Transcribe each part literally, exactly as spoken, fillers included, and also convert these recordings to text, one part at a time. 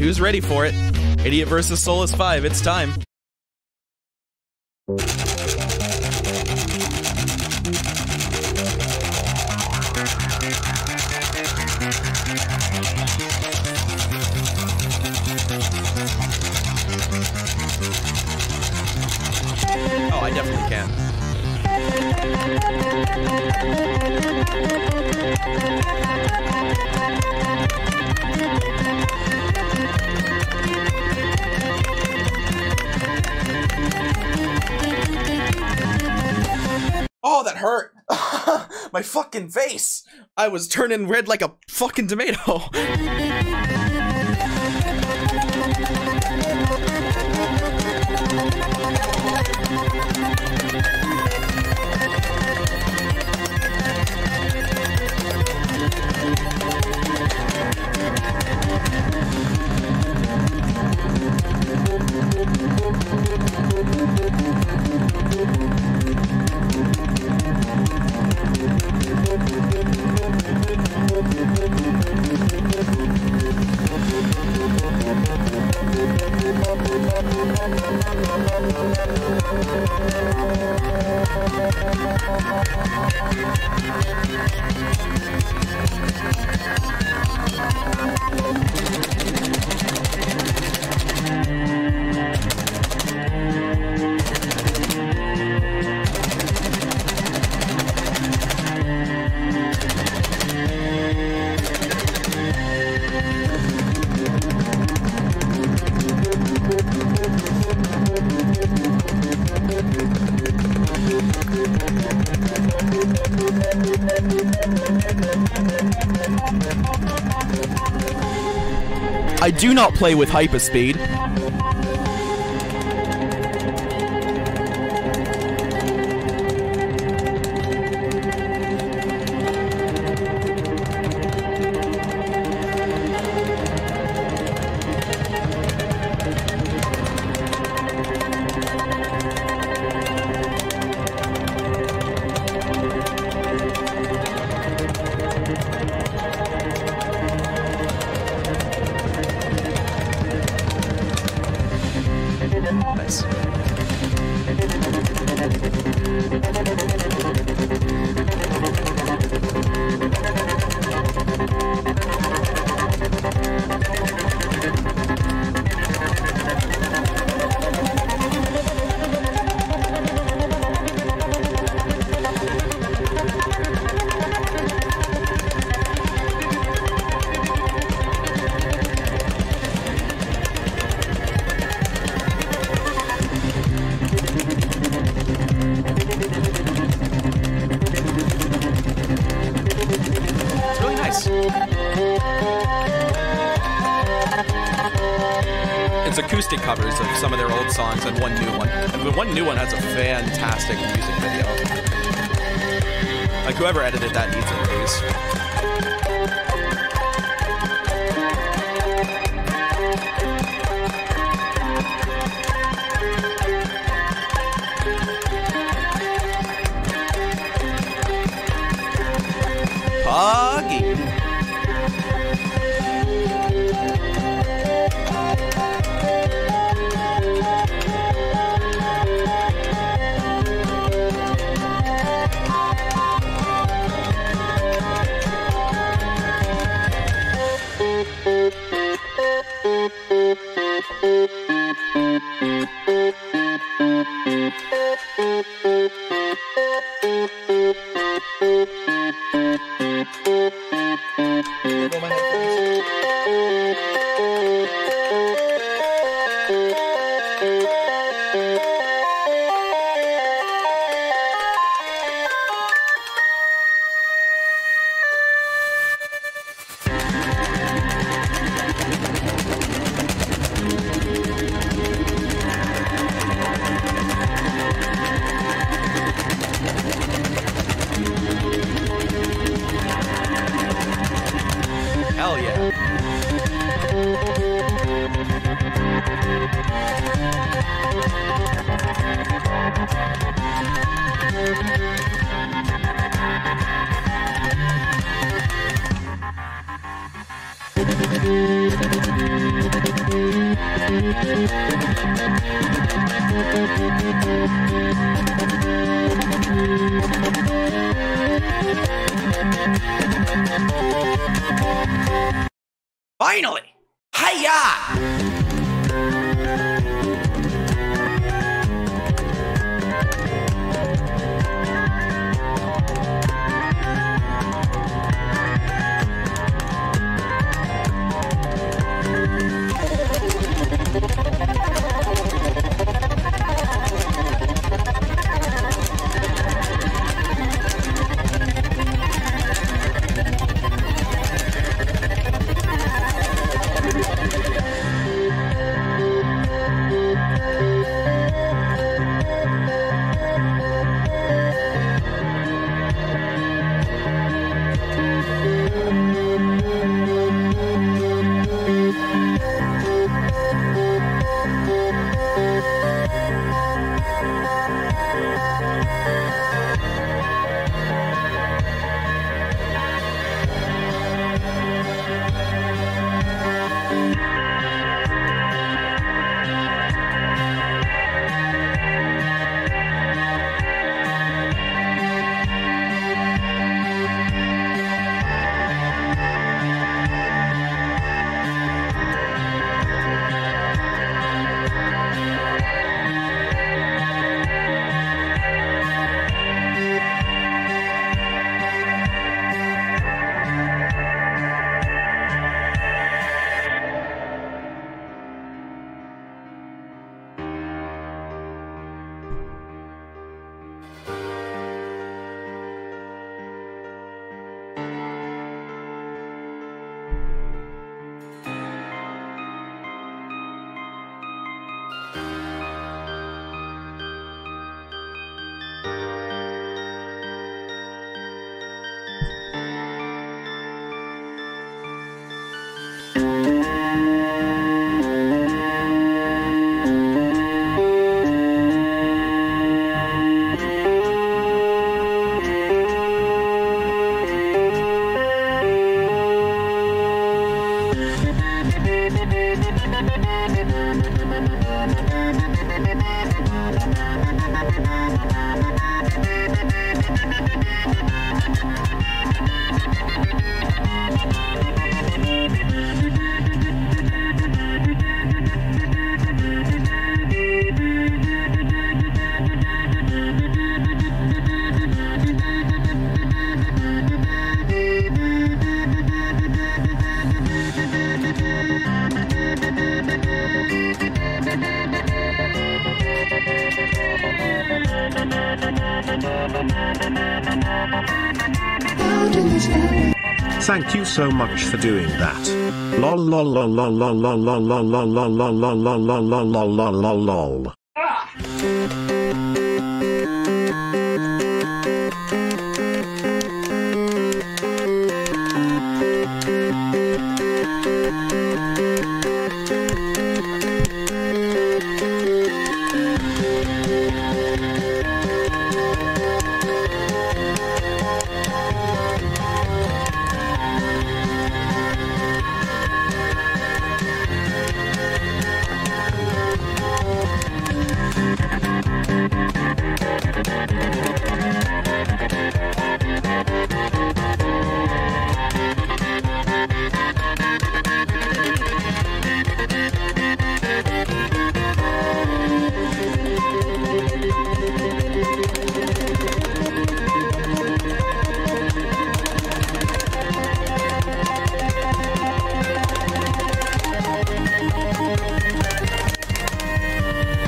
Alright, who's ready for it? Idiot versus Soulless five, it's time. Oh, I definitely can. Oh, that hurt! My fucking face! I was turning red like a fucking tomato! I do not play with hyperspeed. Nice. It's acoustic covers of some of their old songs and one new one. And the one new one has a fantastic music video. Like, whoever edited that needs a raise. We'll be right back. Finally! Hiya! Thank you so much for doing that. Lol lol lol lol lol lol lol lol lol lol lol lol lol lol lol lol.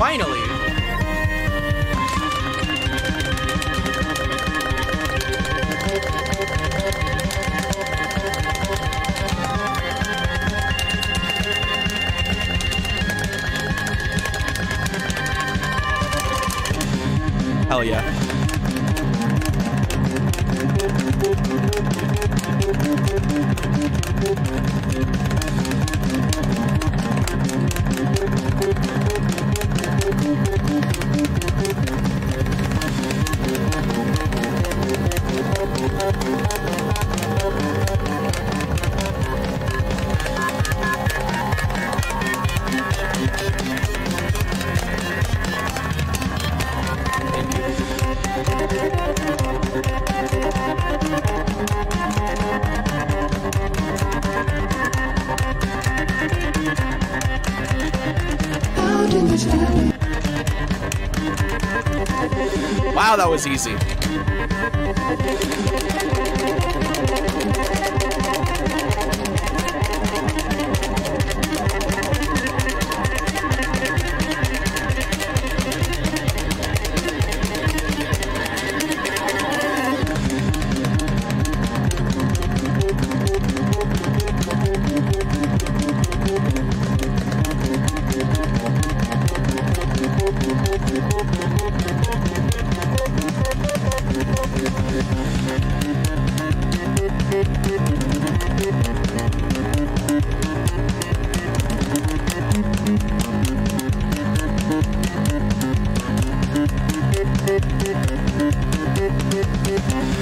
Finally! Hell yeah. Wow, that was easy.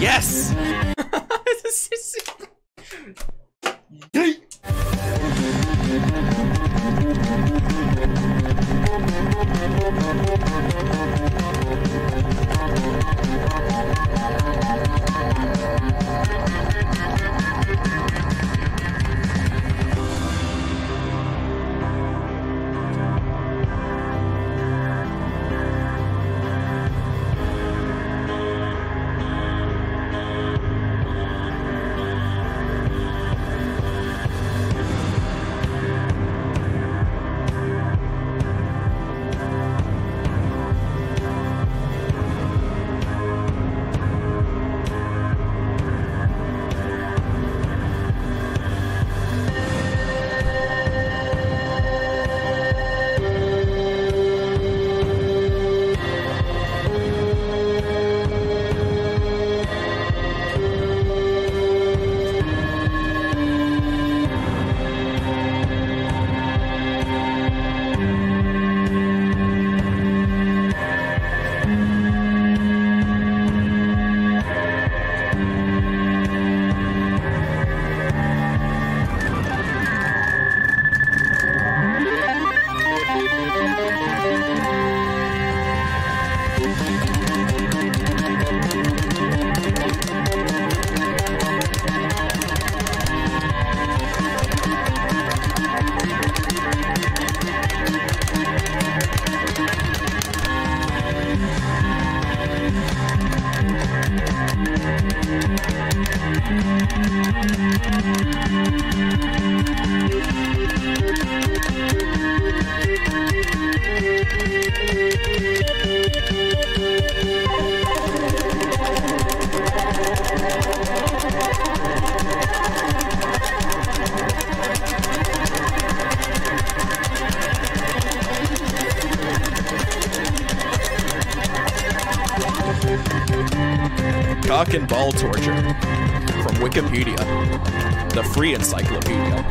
Yes! Cock and ball torture. From Wikipedia. The free encyclopedia.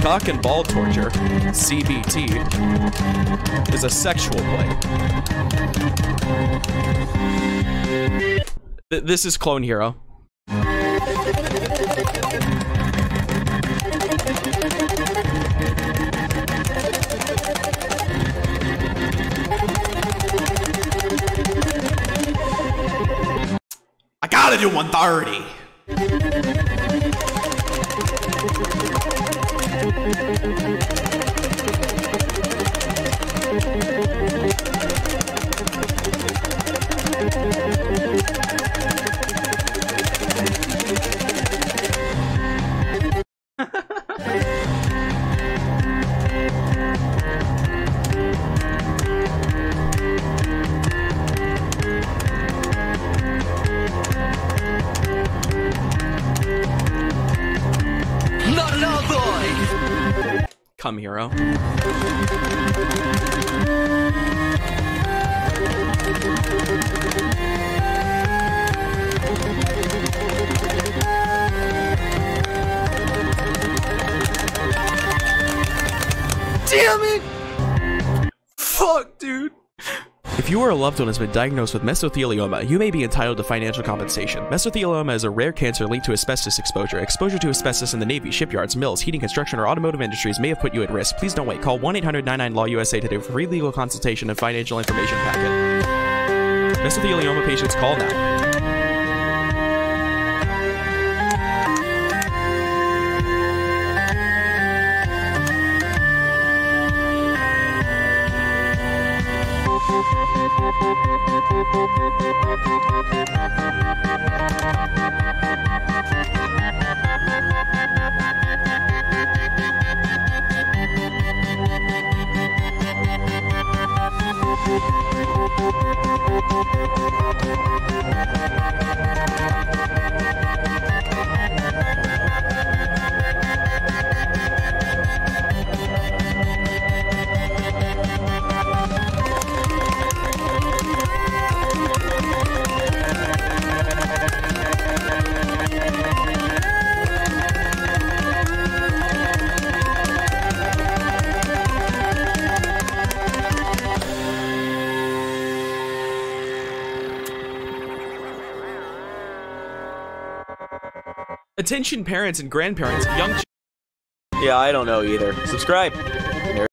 Cock and ball torture, C B T, is a sexual play. Th this is Clone Hero. gotta do one thirty. Come, hero. Damn it! Fuck, dude. If you or a loved one has been diagnosed with mesothelioma, you may be entitled to financial compensation. Mesothelioma is a rare cancer linked to asbestos exposure. Exposure to asbestos in the Navy, shipyards, mills, heating, construction, or automotive industries may have put you at risk. Please don't wait. Call one eight hundred nine nine law U S A today for free legal consultation and financial information packet. Mesothelioma patients, call now. Attention parents and grandparents, young ch- Yeah, I don't know either. Subscribe!